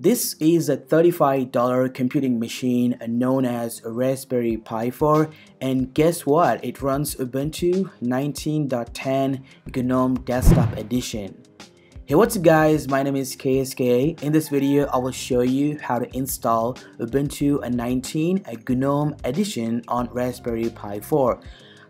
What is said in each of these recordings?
This is a $35 computing machine known as Raspberry Pi 4, and guess what? It runs Ubuntu 19.10 GNOME Desktop Edition. Hey, what's up guys, my name is KSK. In this video, I will show you how to install Ubuntu 19 GNOME Edition on Raspberry Pi 4.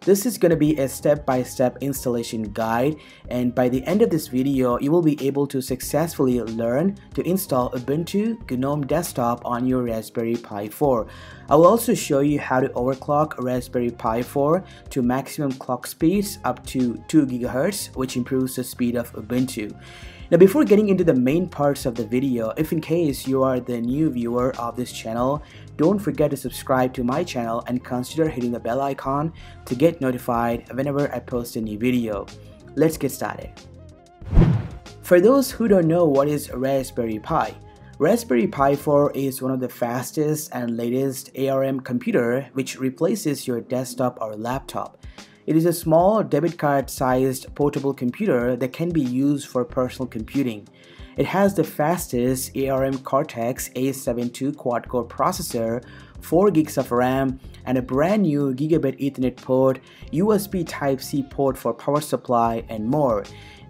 This is going to be a step-by-step installation guide, and by the end of this video, you will be able to successfully learn to install Ubuntu GNOME Desktop on your Raspberry Pi 4. I will also show you how to overclock Raspberry Pi 4 to maximum clock speeds up to 2 GHz, which improves the speed of Ubuntu. Now, before getting into the main parts of the video, if in case you are the new viewer of this channel, don't forget to subscribe to my channel and consider hitting the bell icon to get notified whenever I post a new video. Let's get started. For those who don't know what is Raspberry Pi, Raspberry Pi 4 is one of the fastest and latest ARM computer which replaces your desktop or laptop. It is a small debit card-sized portable computer that can be used for personal computing. It has the fastest ARM Cortex A72 quad-core processor, 4 gigs of RAM, and a brand new Gigabit Ethernet port, USB Type-C port for power supply, and more.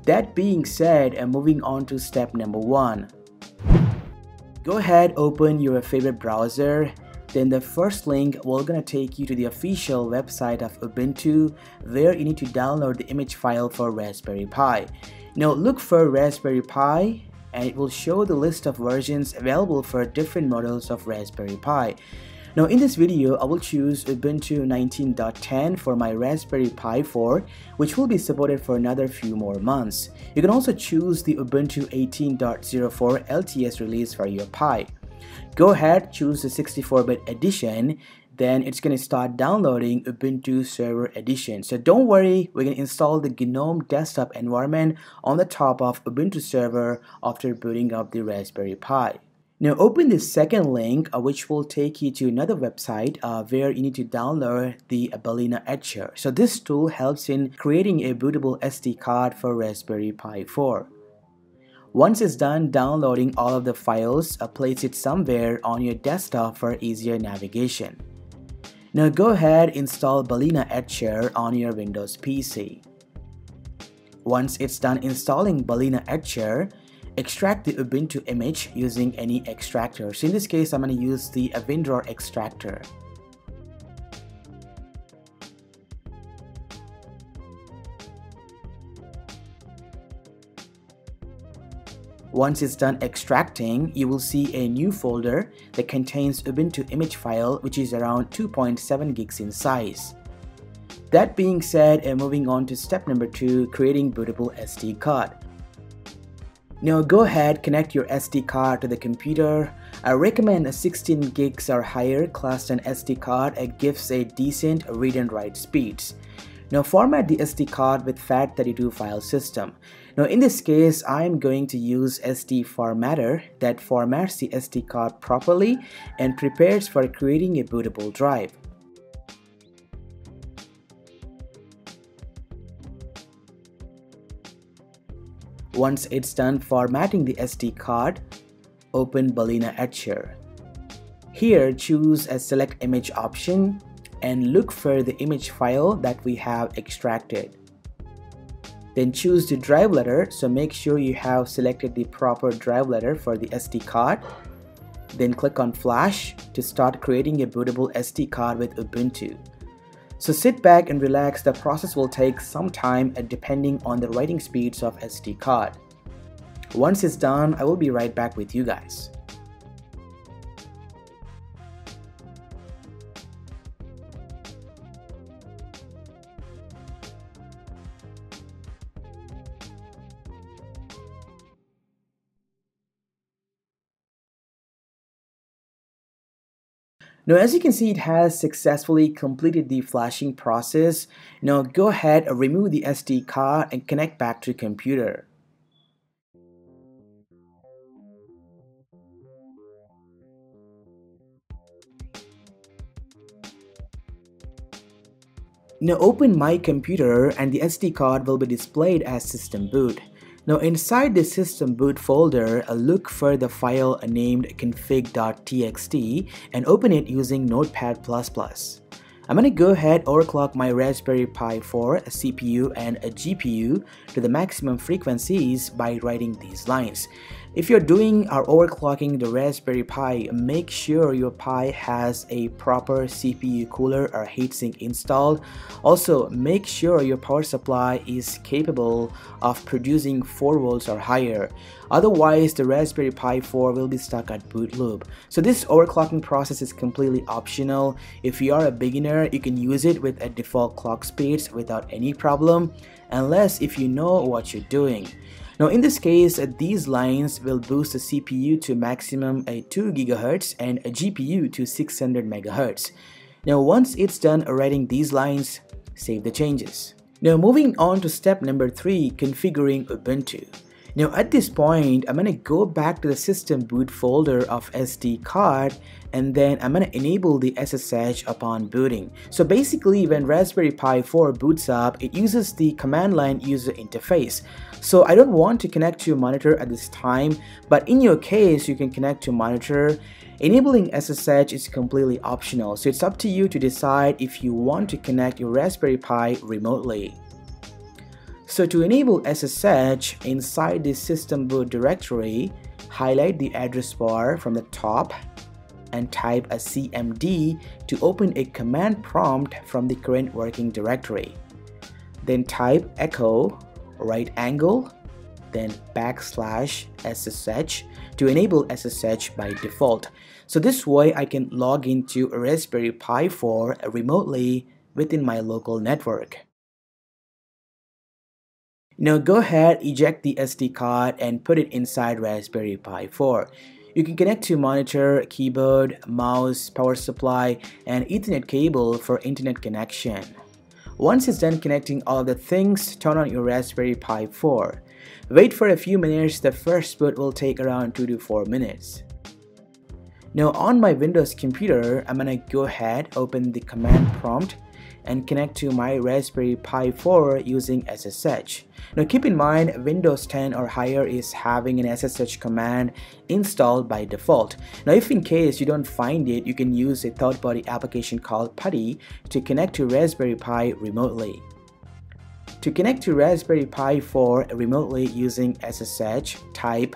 That being said, and moving on to step number 1. Go ahead, open your favorite browser. Then the first link will gonna take you to the official website of Ubuntu, where you need to download the image file for Raspberry Pi. Now look for Raspberry Pi, and it will show the list of versions available for different models of Raspberry Pi. Now in this video, I will choose Ubuntu 19.10 for my Raspberry Pi 4, which will be supported for another few more months. You can also choose the Ubuntu 18.04 LTS release for your Pi. Go ahead, choose the 64-bit edition, then it's going to start downloading Ubuntu Server Edition. So don't worry, we can install the GNOME desktop environment on the top of Ubuntu Server after booting up the Raspberry Pi. Now open the second link, which will take you to another website where you need to download the Balena Etcher. So this tool helps in creating a bootable SD card for Raspberry Pi 4. Once it's done downloading all of the files, place it somewhere on your desktop for easier navigation. Now go ahead, install Balena Etcher on your Windows PC. Once it's done installing Balena Etcher, extract the Ubuntu image using any extractor. So in this case, I'm going to use the AvinDraw extractor. Once it's done extracting, you will see a new folder that contains Ubuntu image file, which is around 2.7 gigs in size. That being said, and moving on to step number 2, creating bootable SD card. Now go ahead, connect your SD card to the computer. I recommend a 16 gigs or higher class 10 SD card. It gives a decent read and write speeds. Now format the SD card with FAT32 file system. Now in this case, I am going to use SD formatter that formats the SD card properly and prepares for creating a bootable drive. Once it's done formatting the SD card, open Balena Etcher. Here choose a select image option and look for the image file that we have extracted. Then choose the drive letter, so make sure you have selected the proper drive letter for the SD card. Then click on Flash to start creating a bootable SD card with Ubuntu. So sit back and relax, the process will take some time depending on the writing speeds of SD card. Once it's done, I will be right back with you guys. Now as you can see, it has successfully completed the flashing process. Now go ahead and remove the SD card and connect back to computer. Now open My Computer and the SD card will be displayed as system boot. Now inside the system boot folder, look for the file named config.txt and open it using Notepad++. I'm going to go ahead overclock my Raspberry Pi 4, a CPU and a GPU to the maximum frequencies by writing these lines. If you're doing or overclocking the Raspberry Pi, make sure your Pi has a proper CPU cooler or heatsink installed. Also, make sure your power supply is capable of producing 4 volts or higher. Otherwise, the Raspberry Pi 4 will be stuck at boot loop. So this overclocking process is completely optional. If you are a beginner, you can use it with a default clock speeds without any problem, unless if you know what you're doing. Now in this case, these lines will boost the CPU to maximum 2 GHz and a GPU to 600 MHz. Now once it's done writing these lines, save the changes. Now moving on to step number 3, configuring Ubuntu. Now at this point, I'm going to go back to the system boot folder of SD card and then I'm going to enable the SSH upon booting. So basically when Raspberry Pi 4 boots up, it uses the command line user interface. So I don't want to connect to a monitor at this time, but in your case you can connect to monitor. Enabling SSH is completely optional, so it's up to you to decide if you want to connect your Raspberry Pi remotely. So to enable SSH, inside the system boot directory, highlight the address bar from the top and type a cmd to open a command prompt from the current working directory. Then type echo right angle, then \ssh to enable SSH by default. So this way I can log into a Raspberry Pi 4 remotely within my local network. Now go ahead, eject the SD card and put it inside Raspberry Pi 4. You can connect to monitor, keyboard, mouse, power supply and Ethernet cable for internet connection. Once it's done connecting all of the things, turn on your Raspberry Pi 4. Wait for a few minutes, the first boot will take around 2 to 4 minutes. Now on my Windows computer, I'm gonna go ahead, open the command prompt and connect to my Raspberry Pi 4 using SSH. Now keep in mind, Windows 10 or higher is having an SSH command installed by default. Now if in case you don't find it, you can use a third-party application called PuTTY to connect to Raspberry Pi remotely. To connect to Raspberry Pi 4 remotely using SSH, type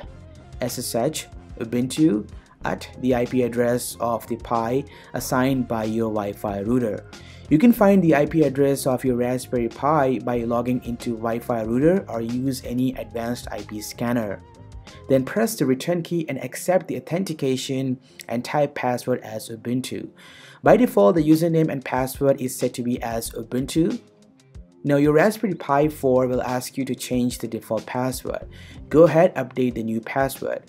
SSH Ubuntu at the IP address of the Pi assigned by your Wi-Fi router. You can find the IP address of your Raspberry Pi by logging into Wi-Fi router or use any advanced IP scanner. Then press the return key and accept the authentication and type password as Ubuntu. By default, the username and password is set to be as Ubuntu. Now your Raspberry Pi 4 will ask you to change the default password. Go ahead, update the new password.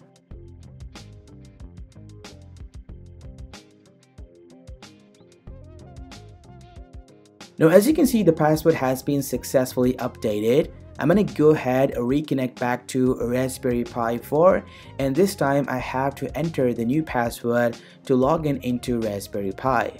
Now as you can see, the password has been successfully updated. I'm gonna go ahead and reconnect back to Raspberry Pi 4 and this time I have to enter the new password to log in into Raspberry Pi.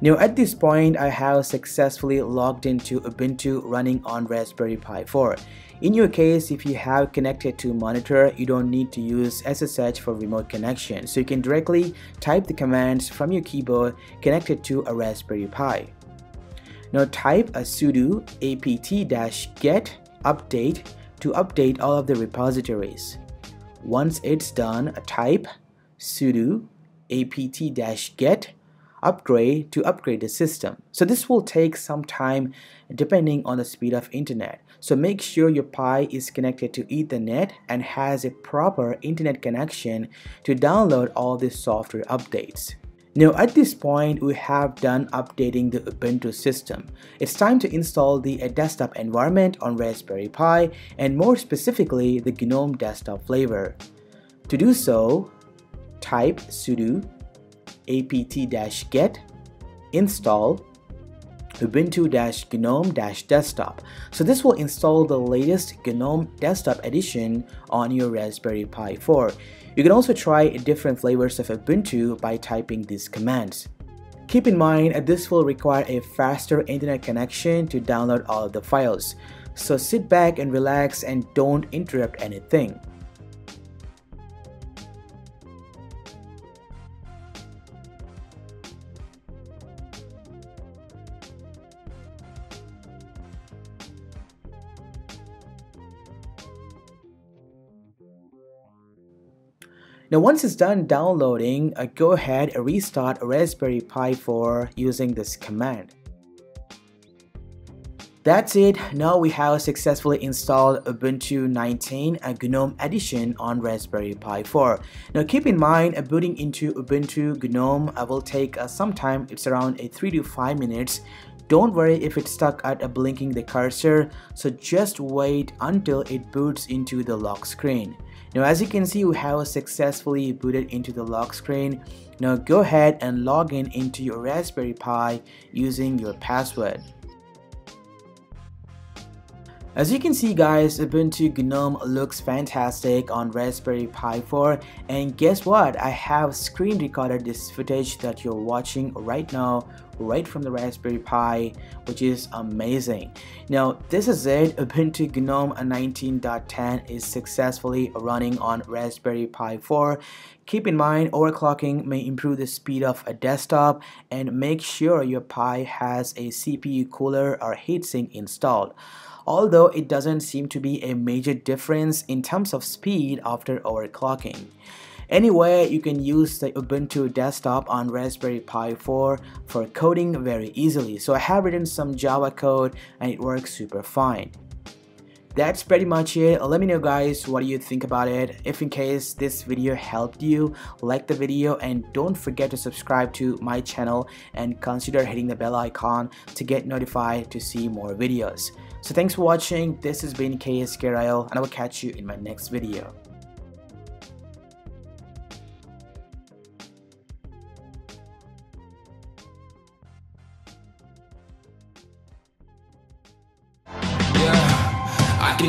Now at this point, I have successfully logged into Ubuntu running on Raspberry Pi 4. In your case, if you have connected to monitor, you don't need to use SSH for remote connection. So you can directly type the commands from your keyboard connected to a Raspberry Pi. Now type a sudo apt-get update to update all of the repositories. Once it's done, type sudo apt-get upgrade to upgrade the system. So this will take some time depending on the speed of internet. So make sure your Pi is connected to Ethernet and has a proper internet connection to download all the software updates. Now at this point, we have done updating the Ubuntu system. It's time to install the desktop environment on Raspberry Pi and more specifically the GNOME desktop flavor. To do so, type sudo apt-get install ubuntu-gnome-desktop. So this will install the latest GNOME desktop edition on your Raspberry Pi 4. You can also try different flavors of Ubuntu by typing these commands. Keep in mind, this will require a faster internet connection to download all of the files. So sit back and relax and don't interrupt anything. Now once it's done downloading, go ahead and restart Raspberry Pi 4 using this command. That's it, now we have successfully installed Ubuntu 19 GNOME Edition on Raspberry Pi 4. Now keep in mind, booting into Ubuntu GNOME will take some time, it's around 3 to 5 minutes. Don't worry if it's stuck at blinking the cursor, so just wait until it boots into the lock screen. Now as you can see, we have successfully booted into the lock screen. Now go ahead and log in into your Raspberry Pi using your password. As you can see guys, Ubuntu GNOME looks fantastic on Raspberry Pi 4, and guess what, I have screen recorded this footage that you're watching right now, right from the Raspberry Pi, which is amazing. Now this is it, Ubuntu GNOME 19.10 is successfully running on Raspberry Pi 4. Keep in mind, overclocking may improve the speed of a desktop, and make sure your Pi has a CPU cooler or heatsink installed. Although it doesn't seem to be a major difference in terms of speed after overclocking. Anyway, you can use the Ubuntu desktop on Raspberry Pi 4 for coding very easily. So I have written some Java code and it works super fine. That's pretty much it. Let me know guys what do you think about it. If in case this video helped you, like the video and don't forget to subscribe to my channel and consider hitting the bell icon to get notified to see more videos. So thanks for watching. This has been KSK Royal and I will catch you in my next video. I can